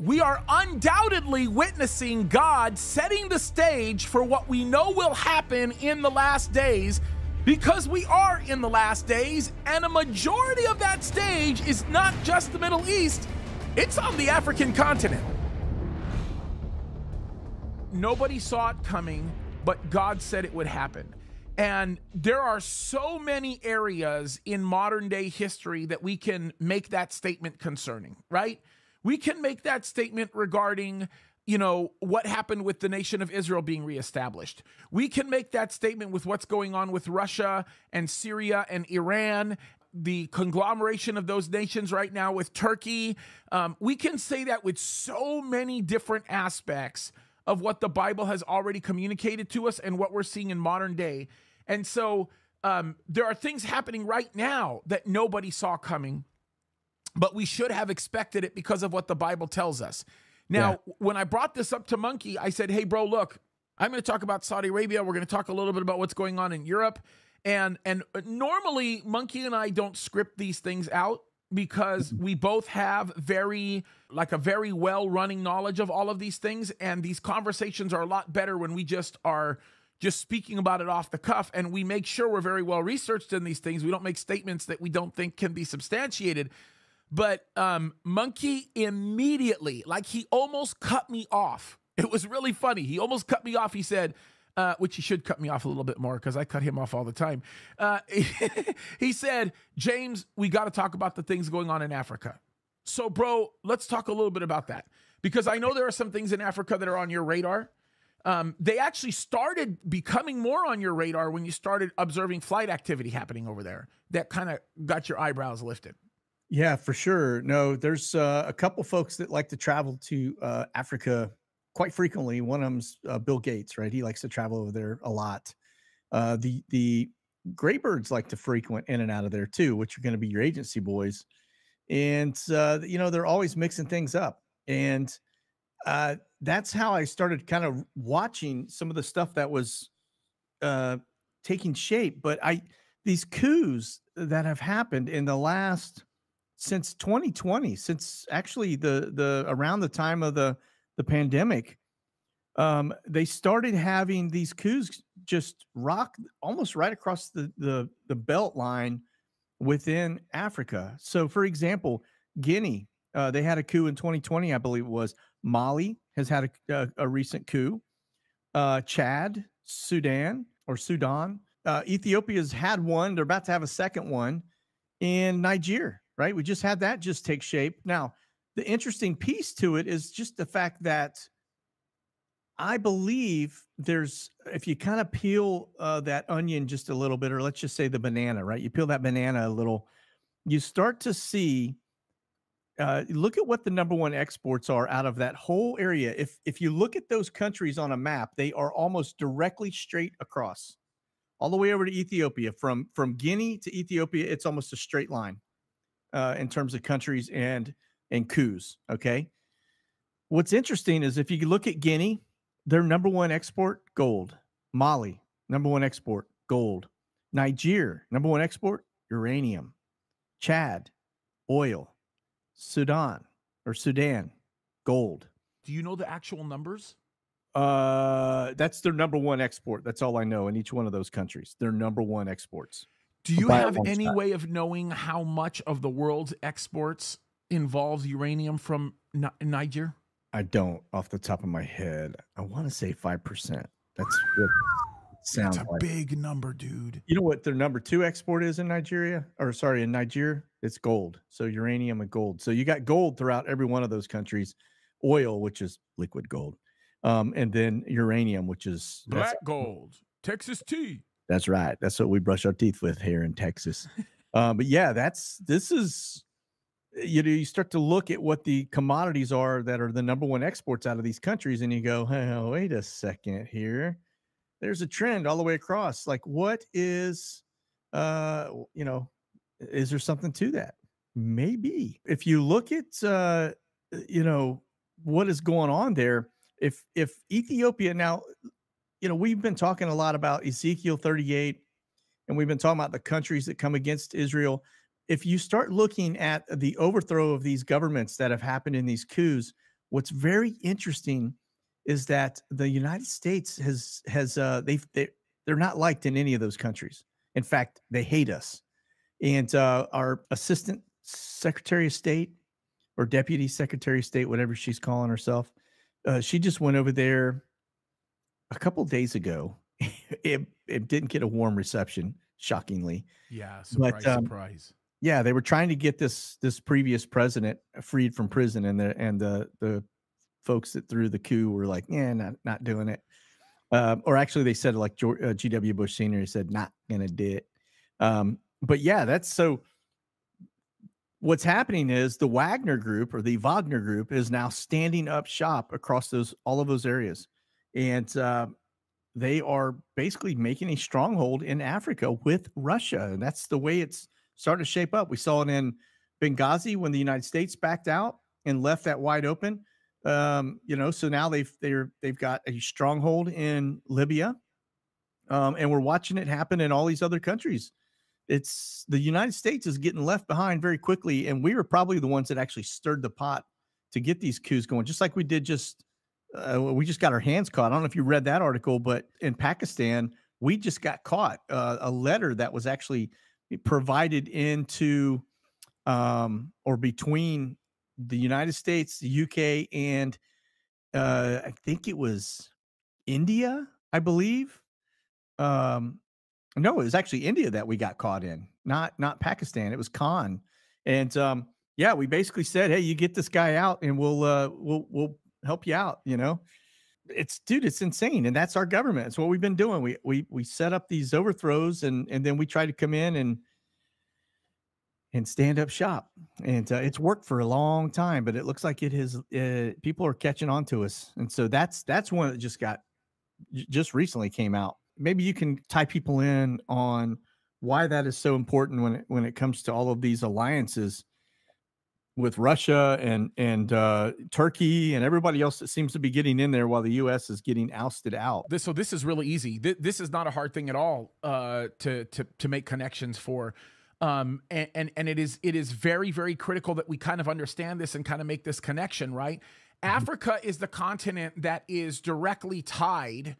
we are undoubtedly witnessing God setting the stage for what we know will happen in the last days, because we are in the last days, and a majority of that stage is not just the Middle East, it's on the African continent. Nobody saw it coming, but God said it would happen. And there are so many areas in modern day history that we can make that statement concerning, right? We can make that statement regarding, you know, what happened with the nation of Israel being reestablished. We can make that statement with what's going on with Russia and Syria and Iran, the conglomeration of those nations right now with Turkey. We can say that with so many different aspects of what the Bible has already communicated to us and what we're seeing in modern day. And so there are things happening right now that nobody saw coming, but we should have expected it because of what the Bible tells us. Now, when I brought this up to Monkey, I said, hey, bro, look, I'm going to talk about Saudi Arabia. We're going to talk a little bit about what's going on in Europe. And normally, Monkey and I don't script these things out because we both have a very well-running knowledge of all of these things. And these conversations are a lot better when we are just speaking about it off the cuff, and we make sure we're very well-researched in these things. We don't make statements that we don't think can be substantiated. But Monkey immediately, like he almost cut me off. It was really funny. He almost cut me off. He said, which he should cut me off a little bit more because I cut him off all the time. He said, James, we got to talk about the things going on in Africa. So, bro, let's talk a little bit about that, because I know there are some things in Africa that are on your radar. They actually started becoming more on your radar when you started observing flight activity happening over there. That kind of got your eyebrows lifted. Yeah, for sure. No, there's a couple folks that like to travel to Africa quite frequently. One of them's Bill Gates, right? He likes to travel over there a lot. The Graybirds like to frequent in and out of there too, which are going to be your agency boys. And, you know, they're always mixing things up. And that's how I started kind of watching some of the stuff that was taking shape. But these coups that have happened in the last... since 2020, since actually the around the time of the pandemic, they started having these coups just rock almost right across the belt line within Africa. So, for example, Guinea, they had a coup in 2020, I believe it was. Mali has had a recent coup. Chad, Sudan. Ethiopia's had one. They're about to have a second one in Niger. Right? We just had that just take shape. Now, the interesting piece to it is just the fact that I believe there's, if you kind of peel that onion just a little bit, or let's just say the banana, right? You peel that banana a little, you start to see, look at what the #1 exports are out of that whole area. If you look at those countries on a map, they are almost directly straight across, all the way over to Ethiopia. From Guinea to Ethiopia, it's almost a straight line. In terms of countries and coups, okay? What's interesting is if you look at Guinea, their #1 export, gold. Mali, #1 export, gold. Niger, #1 export, uranium. Chad, oil. Sudan, gold. Do you know the actual numbers? That's their #1 export. That's all I know in each one of those countries. Their #1 exports. Do you have any way of knowing how much of the world's exports involves uranium from Niger? I don't, off the top of my head. I want to say 5%. That's what it sounds like. That's a big number, dude. You know what their #2 export is in Nigeria? Or sorry, in Niger? It's gold. So uranium and gold. So you got gold throughout every one of those countries. Oil, which is liquid gold. And then uranium, which is... black gold. Texas tea. That's right. That's what we brush our teeth with here in Texas. But yeah, this is, you know, you start to look at what the commodities are that are the #1 exports out of these countries, and you go, oh, wait a second here. There's a trend all the way across. Like, what is, you know, is there something to that? Maybe. If you look at, you know, what is going on there, if Ethiopia now... You know, we've been talking a lot about Ezekiel 38, and we've been talking about the countries that come against Israel. If you start looking at the overthrow of these governments that have happened in these coups, What's very interesting is that the United States they're not liked in any of those countries. In fact, they hate us. And our assistant secretary of state or deputy secretary of state, whatever she's calling herself, she just went over there a couple of days ago. It didn't get a warm reception, shockingly. Yeah, surprise, but, surprise. Yeah, they were trying to get this previous president freed from prison, and the folks that threw the coup were like, yeah, not doing it. Or actually, they said, like, G.W. Bush Sr. said, not going to do it. But yeah, that's so. What's happening is the Wagner Group, or the Wagner Group, is now standing up shop across all of those areas, and they are basically making a stronghold in Africa with Russia, and that's the way it's starting to shape up. We saw it in Benghazi when the United States backed out and left that wide open. You know, so now they've got a stronghold in Libya, and we're watching it happen in all these other countries. It's the United States is getting left behind very quickly, and we were probably the ones that actually stirred the pot to get these coups going, just like we did. We just got our hands caught. I don't know if you read that article, but in Pakistan, we just got caught. A letter that was actually provided into or between the United States, the UK, and I think it was India, I believe. No, it was actually India that we got caught in, not Pakistan. It was Khan. And yeah, we basically said, hey, you get this guy out and we'll help you out, you know. It's insane. And that's our government. It's what we've been doing. We set up these overthrows and then we try to come in and stand up shop. And it's worked for a long time, but it looks like it is. People are catching on to us. And so that's one that just recently came out. Maybe you can tie people in on why that is so important when it comes to all of these alliances with Russia and Turkey and everybody else that seems to be getting in there while the U.S. is getting ousted out. So this is really easy. This is not a hard thing at all to make connections for. And it is very, very critical that we kind of understand this and kind of make this connection, right? Africa is the continent that is directly tied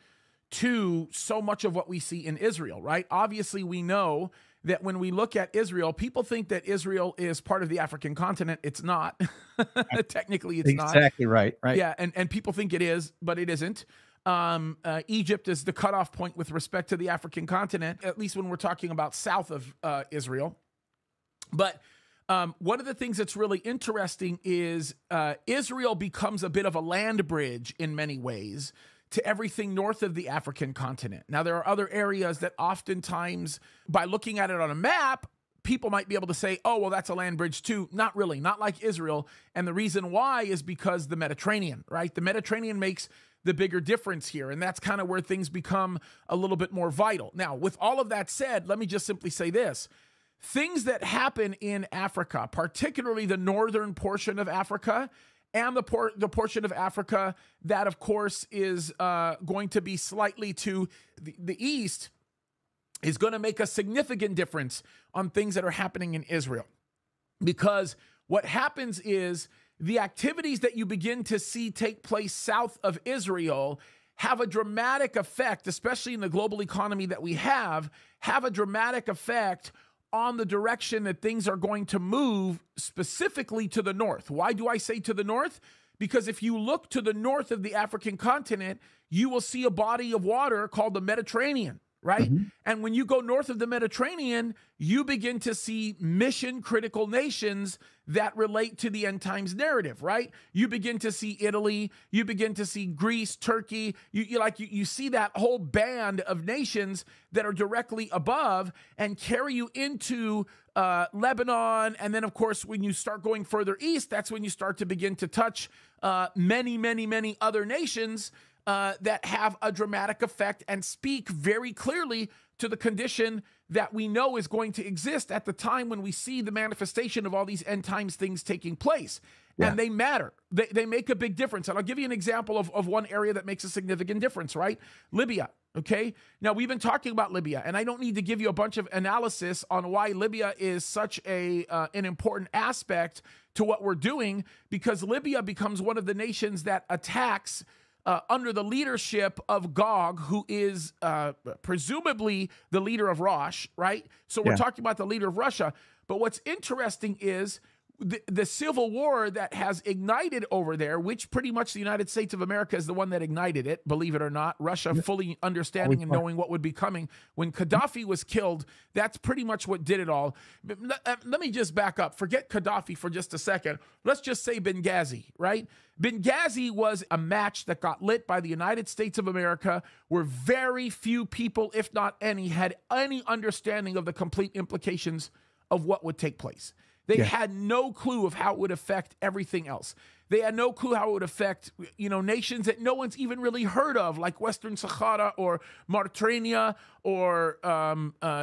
to so much of what we see in Israel, right? Obviously, we know that when we look at Israel, people think that Israel is part of the African continent. It's not. Technically, it's not. Exactly right, right? Yeah, and people think it is, but it isn't. Egypt is the cutoff point with respect to the African continent, at least when we're talking about south of Israel. But one of the things that's really interesting is Israel becomes a bit of a land bridge in many ways to everything north of the African continent. Now, there are other areas that oftentimes, by looking at it on a map, people might be able to say, oh, well, that's a land bridge too. Not really, not like Israel. And the reason why is because the Mediterranean, right? The Mediterranean makes the bigger difference here. And that's kind of where things become a little bit more vital. Now, with all of that said, let me just simply say this. Things that happen in Africa, particularly the northern portion of Africa, and the portion of Africa that, of course, is going to be slightly to the east, is going to make a significant difference on things that are happening in Israel. Because what happens is the activities that you begin to see take place south of Israel have a dramatic effect, especially in the global economy that we have a dramatic effect on the direction that things are going to move, specifically to the north. Why do I say to the north? Because if you look to the north of the African continent, you will see a body of water called the Mediterranean, right? Mm-hmm. And when you go north of the Mediterranean, you begin to see mission critical nations that relate to the end times narrative, right? You begin to see Italy, you begin to see Greece, Turkey, you see that whole band of nations that are directly above and carry you into Lebanon. And then, of course, when you start going further east, that's when you start to begin to touch many, many, many other nations that have a dramatic effect and speak very clearly to the condition that we know is going to exist at the time when we see the manifestation of all these end times things taking place. Yeah. And they matter. They make a big difference. And I'll give you an example of one area that makes a significant difference, right? Libya. Okay, now we've been talking about Libya, and I don't need to give you a bunch of analysis on why Libya is such an important aspect to what we're doing, because Libya becomes one of the nations that attacks under the leadership of Gog, who is presumably the leader of Rosh, right? So we're talking about the leader of Russia. But what's interesting is the civil war that has ignited over there, which pretty much the United States of America is the one that ignited it, believe it or not. Russia fully understanding and knowing what would be coming. When Gaddafi was killed, that's pretty much what did it all. Let me just back up. Forget Gaddafi for just a second. Let's just say Benghazi, right? Benghazi was a match that got lit by the United States of America, where very few people, if not any, had any understanding of the complete implications of what would take place. They had no clue of how it would affect everything else. They had no clue how it would affect, you know, nations that no one's even really heard of, like Western Sahara or Mauritania or,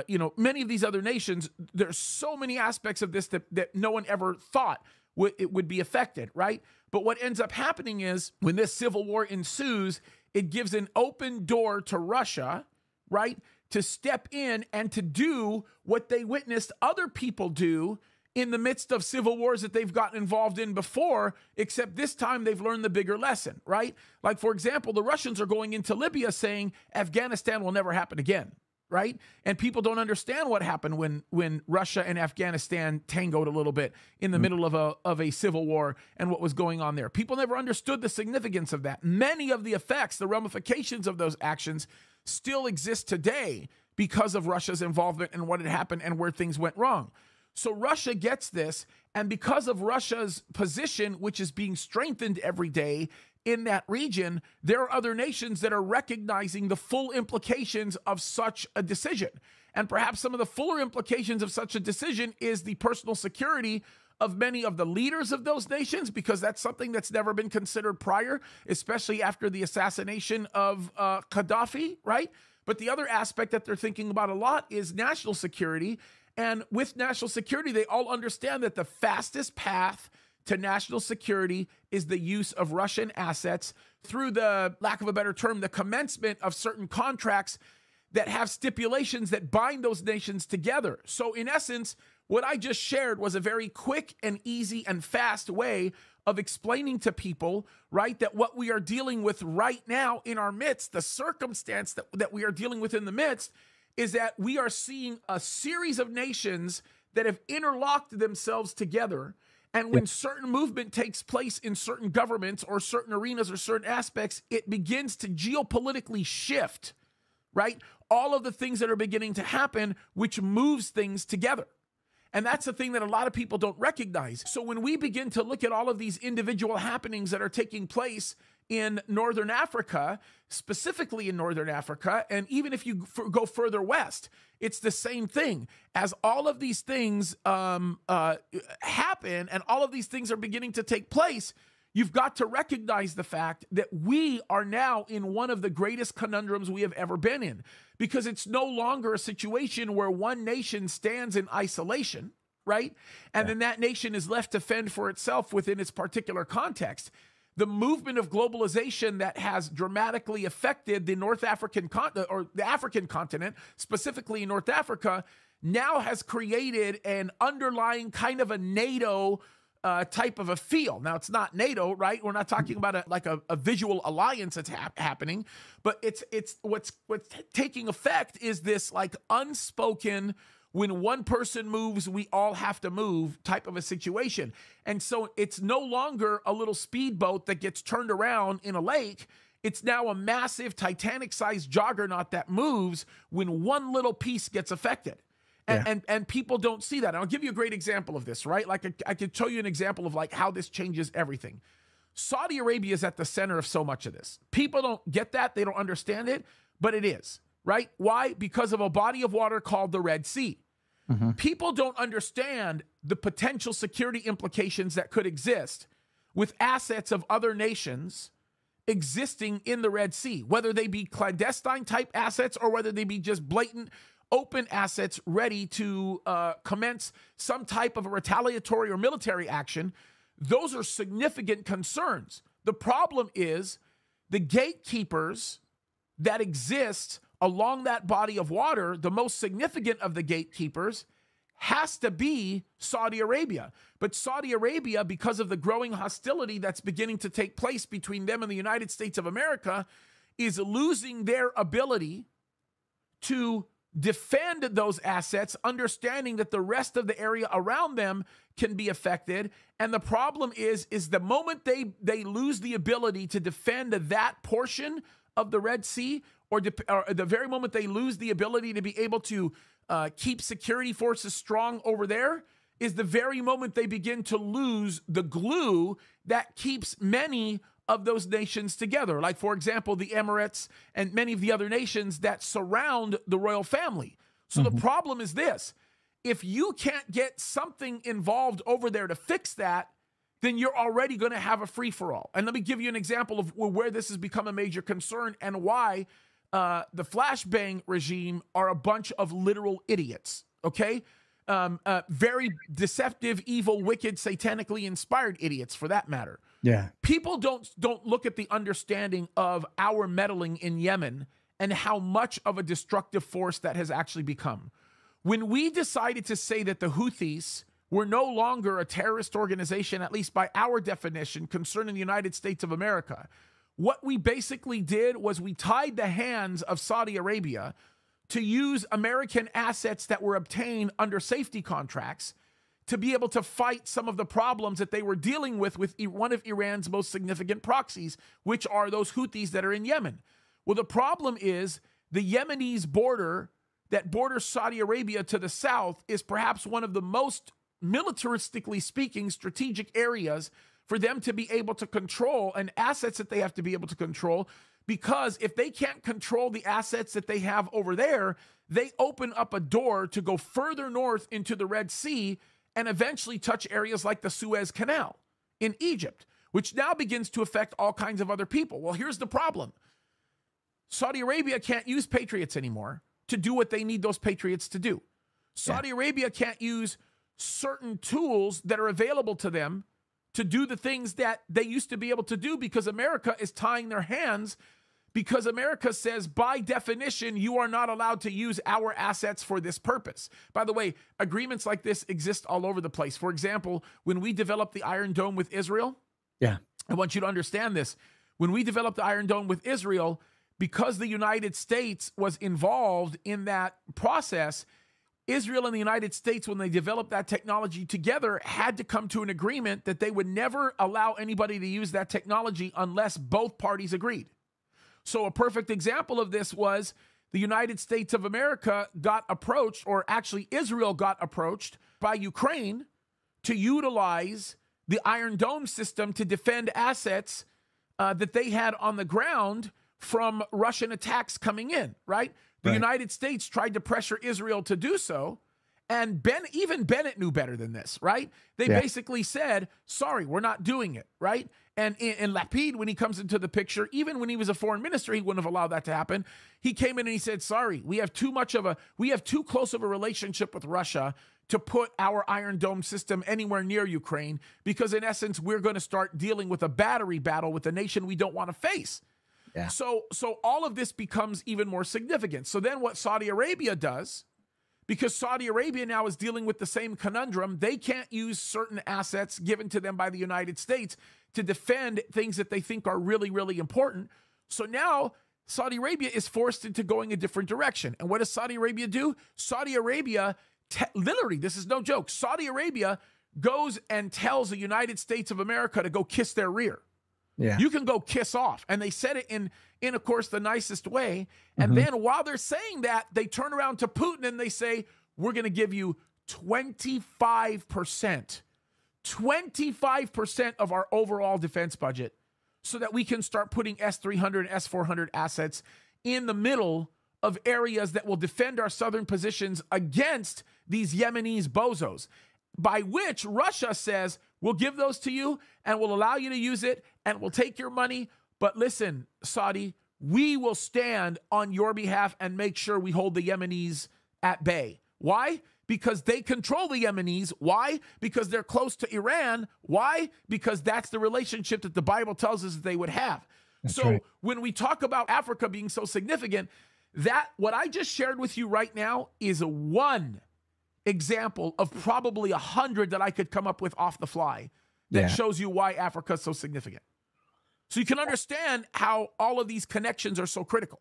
you know, many of these other nations. There's so many aspects of this that no one ever thought it would be affected, right? But what ends up happening is when this civil war ensues, it gives an open door to Russia, right, to step in and to do what they witnessed other people do in the midst of civil wars that they've gotten involved in before, except this time they've learned the bigger lesson, right? Like, for example, the Russians are going into Libya saying Afghanistan will never happen again, right? And people don't understand what happened when Russia and Afghanistan tangoed a little bit in the middle of a civil war and what was going on there. People never understood the significance of that. Many of the effects, the ramifications of those actions still exist today because of Russia's involvement and what had happened and where things went wrong. So Russia gets this, and because of Russia's position, which is being strengthened every day in that region, there are other nations that are recognizing the full implications of such a decision. And perhaps some of the fuller implications of such a decision is the personal security of many of the leaders of those nations, because that's something that's never been considered prior, especially after the assassination of Gaddafi, right? But the other aspect that they're thinking about a lot is national security. And with national security, they all understand that the fastest path to national security is the use of Russian assets through the, lack of a better term, the commencement of certain contracts that have stipulations that bind those nations together. So in essence, what I just shared was a very quick and easy and fast way of explaining to people, right, that what we are dealing with right now in our midst, the circumstance that we are dealing with in the midst, is that we are seeing a series of nations that have interlocked themselves together. And when certain movement takes place in certain governments or certain arenas or certain aspects, it begins to geopolitically shift, right? All of the things that are beginning to happen, which moves things together. And that's the thing that a lot of people don't recognize. So when we begin to look at all of these individual happenings that are taking place in Northern Africa, specifically in Northern Africa, and even if you go further west, it's the same thing. As all of these things happen and all of these things are beginning to take place, you've got to recognize the fact that we are now in one of the greatest conundrums we have ever been in, because it's no longer a situation where one nation stands in isolation, right? And then that nation is left to fend for itself within its particular context. The movement of globalization that has dramatically affected the North African continent, or the African continent, specifically North Africa, now has created an underlying kind of a NATO type of a feel. Now, it's not NATO, right? We're not talking about a visual alliance that's happening, but it's what's taking effect is this like unspoken, when one person moves, we all have to move type of a situation. And so it's no longer a little speedboat that gets turned around in a lake. It's now a massive Titanic-sized juggernaut that moves when one little piece gets affected. And, and people don't see that. And I'll give you a great example of this, right? Like I could show you an example of like how this changes everything. Saudi Arabia is at the center of so much of this. People don't get that. They don't understand it, but it is, right? Why? Because of a body of water called the Red Sea. People don't understand the potential security implications that could exist with assets of other nations existing in the Red Sea, whether they be clandestine type assets or whether they be just blatant open assets ready to commence some type of a retaliatory or military action. Those are significant concerns. The problem is the gatekeepers that exists along that body of water, the most significant of the gatekeepers, has to be Saudi Arabia. But Saudi Arabia, because of the growing hostility that's beginning to take place between them and the United States of America, is losing their ability to defend those assets, understanding that the rest of the area around them can be affected. And the problem is the moment they lose the ability to defend that portion of the Red Sea, or the very moment they lose the ability to be able to keep security forces strong over there, is the very moment they begin to lose the glue that keeps many of those nations together. Like, for example, the Emirates and many of the other nations that surround the royal family. So the problem is this: if you can't get something involved over there to fix that, then you're already going to have a free-for-all. And let me give you an example of where this has become a major concern and why the flashbang regime are a bunch of literal idiots, okay? Very deceptive, evil, wicked, satanically inspired idiots, for that matter. Yeah. People don't look at the understanding of our meddling in Yemen and how much of a destructive force that has actually become. When we decided to say that the Houthis were no longer a terrorist organization, at least by our definition, concerning the United States of America, what we basically did was we tied the hands of Saudi Arabia to use American assets that were obtained under safety contracts to be able to fight some of the problems that they were dealing with one of Iran's most significant proxies, which are those Houthis that are in Yemen. Well, the problem is the Yemenis border that borders Saudi Arabia to the south is perhaps one of the most, militaristically speaking, strategic areas for them to be able to control, and assets that they have to be able to control, because if they can't control the assets that they have over there, they open up a door to go further north into the Red Sea and eventually touch areas like the Suez Canal in Egypt, which now begins to affect all kinds of other people. Well, here's the problem. Saudi Arabia can't use patriots anymore to do what they need those patriots to do. Saudi Arabia can't use certain tools that are available to them to do the things that they used to be able to do, because America is tying their hands, because America says, by definition, you are not allowed to use our assets for this purpose. By the way, agreements like this exist all over the place. For example, when we developed the Iron Dome with Israel, I want you to understand this. When we developed the Iron Dome with Israel, because the United States was involved in that process, Israel and the United States, when they developed that technology together, had to come to an agreement that they would never allow anybody to use that technology unless both parties agreed. So a perfect example of this was the United States of America got approached, or actually Israel got approached by Ukraine to utilize the Iron Dome system to defend assets that they had on the ground from Russian attacks coming in, right? The United States tried to pressure Israel to do so, and even Bennett knew better than this, right? They basically said, sorry, we're not doing it, right? And Lapid, when he comes into the picture, even when he was a foreign minister, he wouldn't have allowed that to happen. He came in and he said, sorry, we have too close of a relationship with Russia to put our Iron Dome system anywhere near Ukraine, because in essence, we're going to start dealing with a battery battle with a nation we don't want to face. Yeah. So all of this becomes even more significant. So then what Saudi Arabia does, because Saudi Arabia now is dealing with the same conundrum, they can't use certain assets given to them by the United States to defend things that they think are really, really important. So now Saudi Arabia is forced into going a different direction. And what does Saudi Arabia do? Saudi Arabia, literally, this is no joke, Saudi Arabia goes and tells the United States of America to go kiss their rear. Yeah. You can go kiss off. And they said it in of course, the nicest way. And then while they're saying that, they turn around to Putin and they say, we're going to give you 25% of our overall defense budget so that we can start putting S 300 and S 400 assets in the middle of areas that will defend our southern positions against these Yemenis bozos. By which Russia says, we'll give those to you and we'll allow you to use it and we'll take your money. But listen, Saudi, we will stand on your behalf and make sure we hold the Yemenis at bay. Why? Because they control the Yemenis. Why? Because they're close to Iran. Why? Because that's the relationship that the Bible tells us that they would have. That's so right. When we talk about Africa being so significant, that what I just shared with you right now is one example of probably 100 that I could come up with off the fly that shows you why Africa is so significant. So you can understand how all of these connections are so critical.